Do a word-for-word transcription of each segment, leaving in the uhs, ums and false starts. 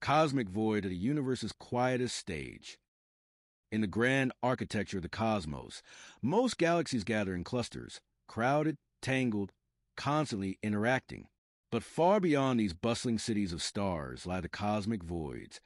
cosmic void of the universe's quietest stage. In the grand architecture of the cosmos, most galaxies gather in clusters, crowded, tangled, constantly interacting. But far beyond these bustling cities of stars lie the cosmic voids,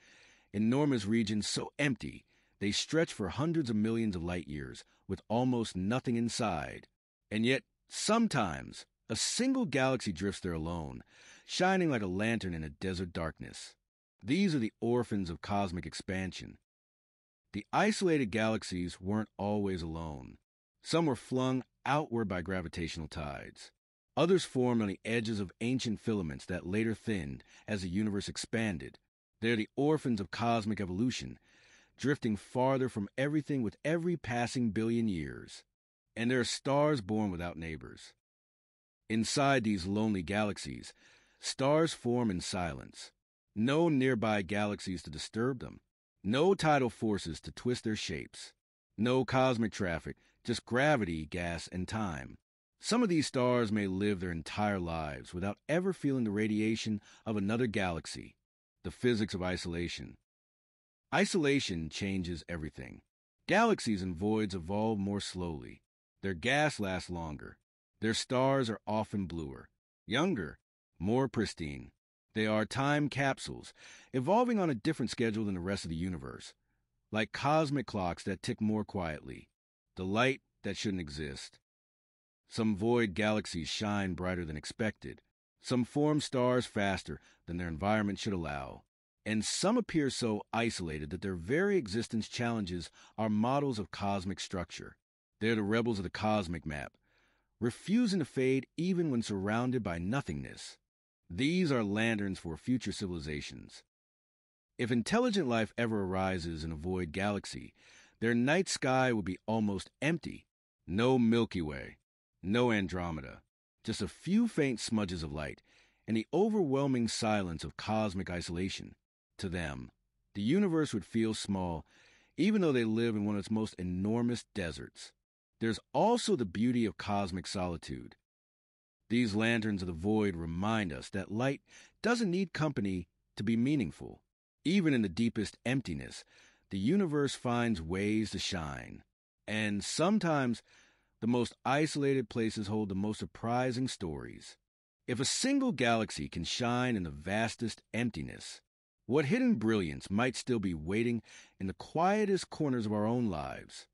enormous regions so empty they stretch for hundreds of millions of light years with almost nothing inside. And yet, sometimes, a single galaxy drifts there alone, shining like a lantern in a desert darkness. These are the orphans of cosmic expansion. The isolated galaxies weren't always alone. Some were flung outward by gravitational tides. Others formed on the edges of ancient filaments that later thinned as the universe expanded. They're the orphans of cosmic evolution, drifting farther from everything with every passing billion years. And there are stars born without neighbors. Inside these lonely galaxies, stars form in silence. No nearby galaxies to disturb them. No tidal forces to twist their shapes. No cosmic traffic, just gravity, gas, and time. Some of these stars may live their entire lives without ever feeling the radiation of another galaxy. The physics of isolation. Isolation changes everything. Galaxies and voids evolve more slowly. Their gas lasts longer. Their stars are often bluer, younger, more pristine. They are time capsules, evolving on a different schedule than the rest of the universe, like cosmic clocks that tick more quietly, the light that shouldn't exist. Some void galaxies shine brighter than expected. Some form stars faster than their environment should allow. And some appear so isolated that their very existence challenges our models of cosmic structure. They're the rebels of the cosmic map, refusing to fade even when surrounded by nothingness. These are lanterns for future civilizations. If intelligent life ever arises in a void galaxy, their night sky would be almost empty. No Milky Way. No Andromeda, just a few faint smudges of light, and the overwhelming silence of cosmic isolation. To them, the universe would feel small, even though they live in one of its most enormous deserts. There's also the beauty of cosmic solitude. These lanterns of the void remind us that light doesn't need company to be meaningful. Even in the deepest emptiness, the universe finds ways to shine. And sometimes, the most isolated places hold the most surprising stories. If a single galaxy can shine in the vastest emptiness, what hidden brilliance might still be waiting in the quietest corners of our own lives?